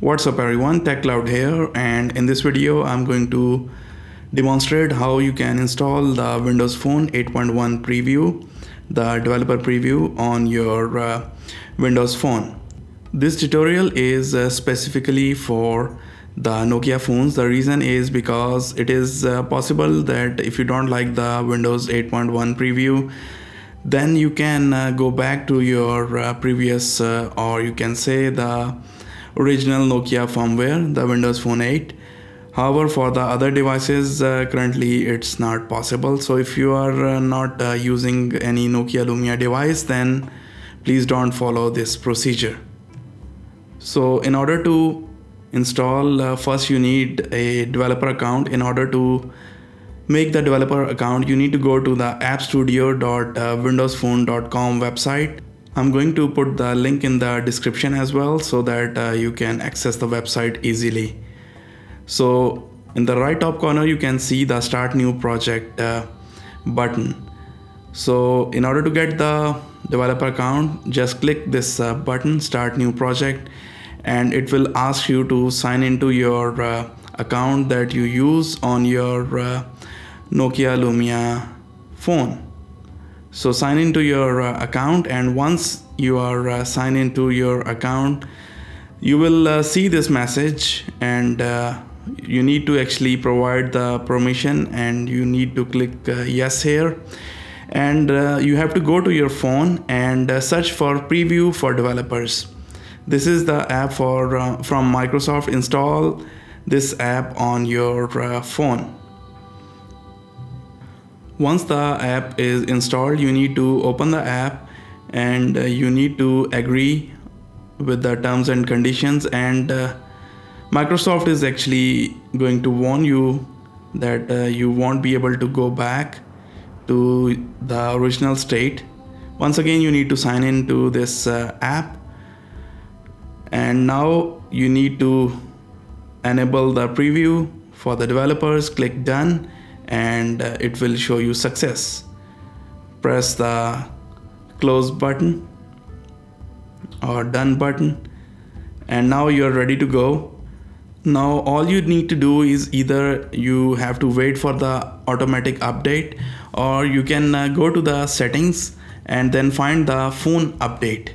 What's up everyone, TechCloud here, and in this video I'm going to demonstrate how you can install the Windows Phone 8.1 preview, the developer preview on your Windows Phone. This tutorial is specifically for the Nokia phones. The reason is because it is possible that if you don't like the Windows 8.1 preview, then you can go back to your previous or you can say the original Nokia firmware, the Windows Phone 8. However, for the other devices, currently it's not possible. So if you are not using any Nokia Lumia device, then please don't follow this procedure. So in order to install, first you need a developer account. In order to make the developer account, you need to go to the appstudio.windowsphone.com website. I'm going to put the link in the description as well so that you can access the website easily. So in the right top corner, you can see the Start New Project button. So in order to get the developer account, just click this button, Start New Project, and it will ask you to sign into your account that you use on your Nokia Lumia phone. So sign into your account, and once you are signed into your account, you will see this message, and you need to actually provide the permission, and you need to click yes here, and you have to go to your phone and search for Preview for Developers. This is the app from Microsoft. Install this app on your phone. Once the app is installed, you need to open the app, and you need to agree with the terms and conditions, and Microsoft is actually going to warn you that you won't be able to go back to the original state. Once again, you need to sign into this app, and now you need to enable the preview for the developers. Click done, and it will show you success. Press the close button or done button, and now you're ready to go. Now all you need to do is either you have to wait for the automatic update, or you can go to the settings and then find the phone update.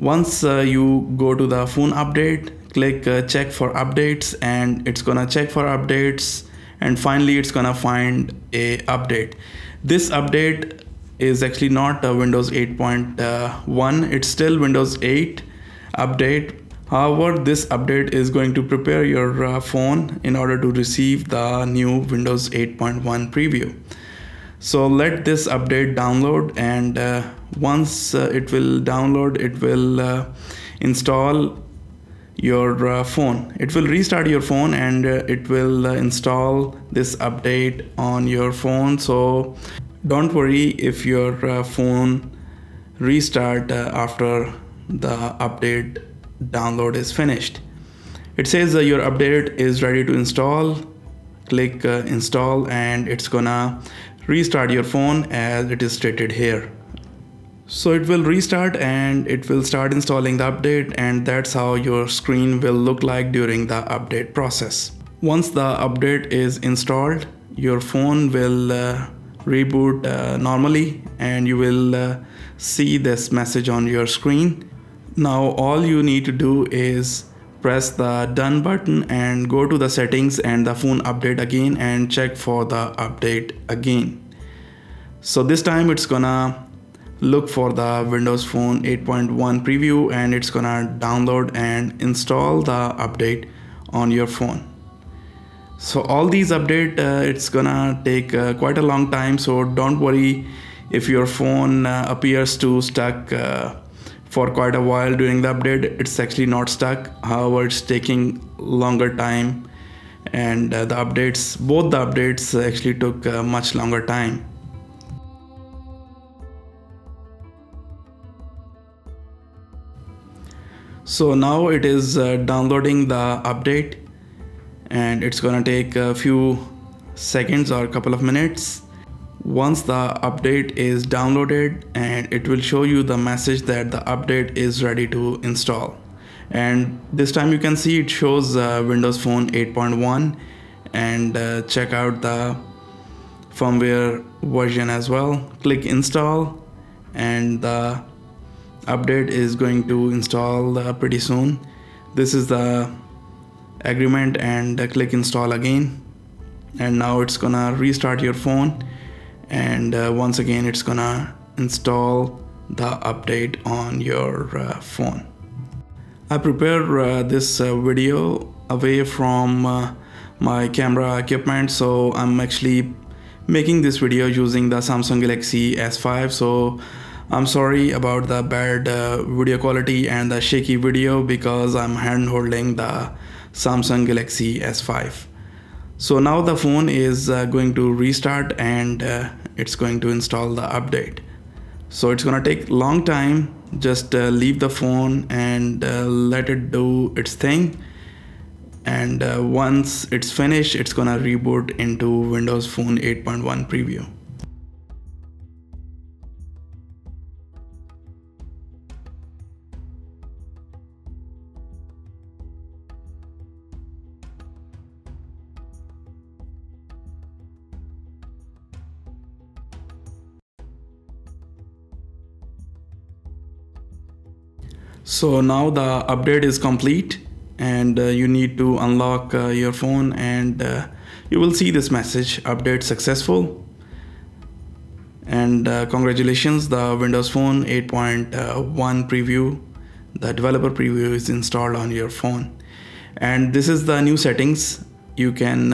Once you go to the phone update, click check for updates, and it's gonna check for updates, and finally it's gonna find a update. This update is actually not Windows 8.1, it's still Windows 8 update. However, this update is going to prepare your phone in order to receive the new Windows 8.1 preview. So let this update download, and once it will download, it will install your phone. It will restart your phone, and it will install this update on your phone. So don't worry if your phone restart after the update download is finished. It says your update is ready to install. Click install, and it's gonna restart your phone as it is stated here. So it will restart, and it will start installing the update, and that's how your screen will look like during the update process. Once the update is installed, your phone will reboot normally, and you will see this message on your screen. Now all you need to do is press the done button and go to the settings and the phone update again, and check for the update again. So this time it's gonna look for the Windows Phone 8.1 preview, and it's gonna download and install the update on your phone. So all these updates, it's gonna take quite a long time. So don't worry if your phone appears to stuck for quite a while during the update. It's actually not stuck. However, it's taking longer time, and both the updates actually took much longer time. So now it is downloading the update, and it's gonna take a few seconds or a couple of minutes. Once the update is downloaded, and it will show you the message that the update is ready to install, And this time you can see it shows Windows Phone 8.1, and check out the firmware version as well. Click install, and the update is going to install pretty soon. This is the agreement, and click install again, and now it's gonna restart your phone, and once again it's gonna install the update on your phone. I prepare this video away from my camera equipment, so I'm actually making this video using the Samsung Galaxy S5, so I'm sorry about the bad video quality and the shaky video because I'm hand holding the Samsung Galaxy S5. So now the phone is going to restart, and it's going to install the update. So it's gonna take long time. Just leave the phone and let it do its thing. And once it's finished, it's gonna reboot into Windows Phone 8.1 preview. So now the update is complete, and you need to unlock your phone, and you will see this message, update successful. And congratulations, the Windows Phone 8.1 preview, the developer preview, is installed on your phone. And this is the new settings. You can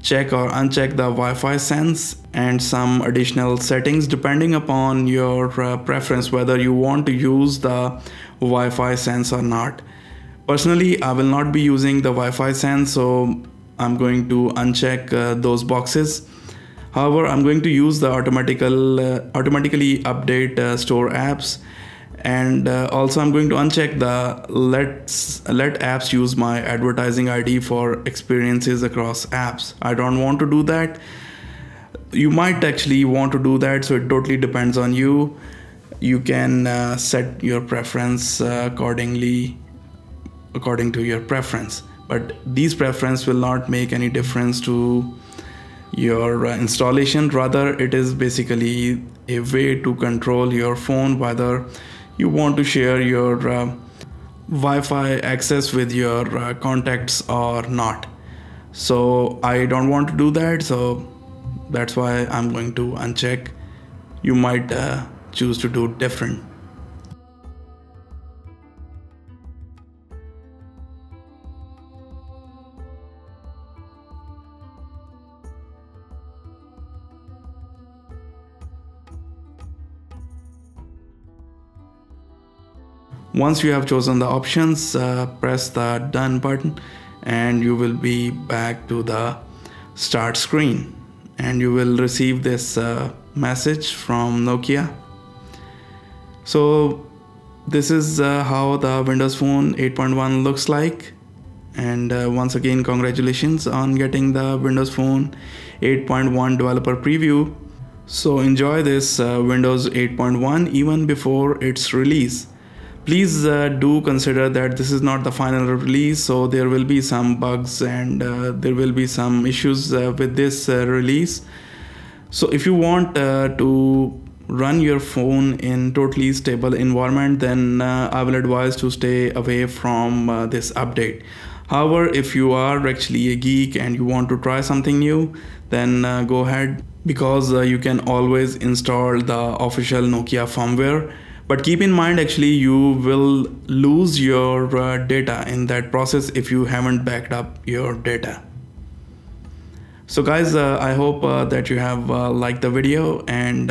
check or uncheck the Wi-Fi sense and some additional settings depending upon your preference, whether you want to use the Wi-Fi sense or not. Personally, I will not be using the Wi-Fi sense, so I'm going to uncheck those boxes. However, I'm going to use the automatically update store apps, and also I'm going to uncheck the let apps use my advertising ID for experiences across apps. I don't want to do that. You might actually want to do that, so it totally depends on you. You can set your preference according to your preference, but these preferences will not make any difference to your installation. Rather, it is basically a way to control your phone, whether you want to share your Wi-Fi access with your contacts or not. So I don't want to do that, so that's why I'm going to uncheck. You might choose to do different. Once you have chosen the options, press the done button, and you will be back to the start screen, and you will receive this message from Nokia. So this is how the Windows Phone 8.1 looks like. And once again, congratulations on getting the Windows Phone 8.1 developer preview. So enjoy this Windows 8.1 even before its release. Please do consider that this is not the final release, so there will be some bugs, and there will be some issues with this release. So if you want to run your phone in totally stable environment, then I will advise to stay away from this update. However, if you are actually a geek and you want to try something new, then go ahead, because you can always install the official Nokia firmware. But keep in mind, actually, you will lose your data in that process if you haven't backed up your data. So guys, I hope that you have liked the video, and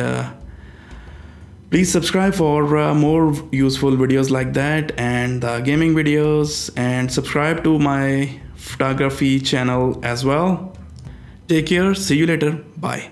please subscribe for more useful videos like that, and gaming videos, and subscribe to my photography channel as well. Take care. See you later. Bye.